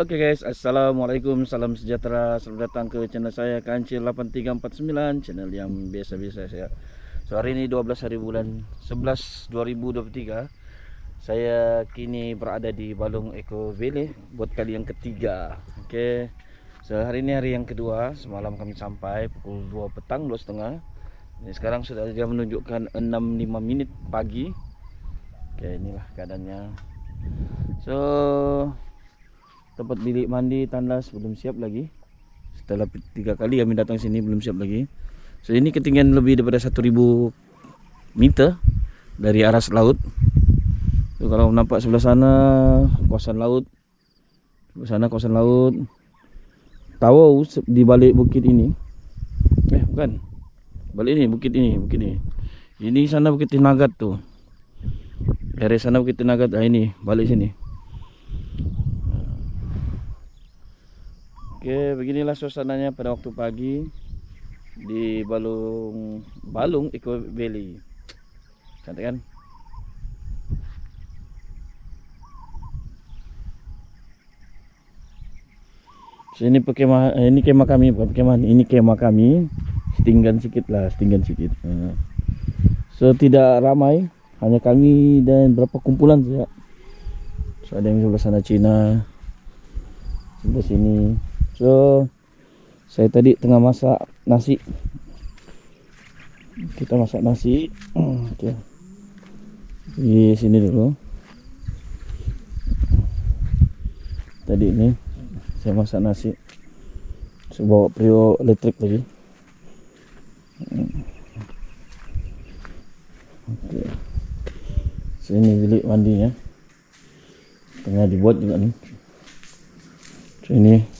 Oke guys, assalamualaikum, salam sejahtera. Selamat datang ke channel saya Kancil 8349, channel yang biasa-biasa saya. So hari ini 12 hari bulan 11 2023. Saya kini berada di Balung Eco Valley buat kali yang ketiga. Oke. So hari ini hari yang kedua. Semalam kami sampai pukul 2 petang 2.30. Ini sekarang sudah menunjukkan 6.05 menit pagi. Oke, inilah keadaannya. So tempat bilik mandi tandas belum siap lagi. Setelah 3 kali kami datang sini belum siap lagi. So ini ketinggian lebih daripada 1000 meter dari arah laut. So, kalau nampak sebelah sana kawasan laut. Sebelah sana kawasan laut Tawau di balik bukit ini. Bukan. Balik ini bukit ini, bukit ini. Ini sana bukit Tinagad tuh. Dari sana bukit Tinagad, ini balik sini. Oke, beginilah suasananya pada waktu pagi di Balung Eco Valley. Cantik kan? So, ini perkemah, ini kemah kami, bukan perkemahan, ini kemah kami. Setinggan sikit lah, setinggan sikit. So tidak ramai, hanya kami dan berapa kumpulan saja. So ada yang sebelah sana Cina, sebelah sini. So saya tadi tengah masak nasi. Kita masak nasi. Oke. Di sini dulu. Tadi ini saya masak nasi. Saya bawa prio elektrik lagi. Oke. So ini bilik mandinya. Tengah dibuat juga nih. So ini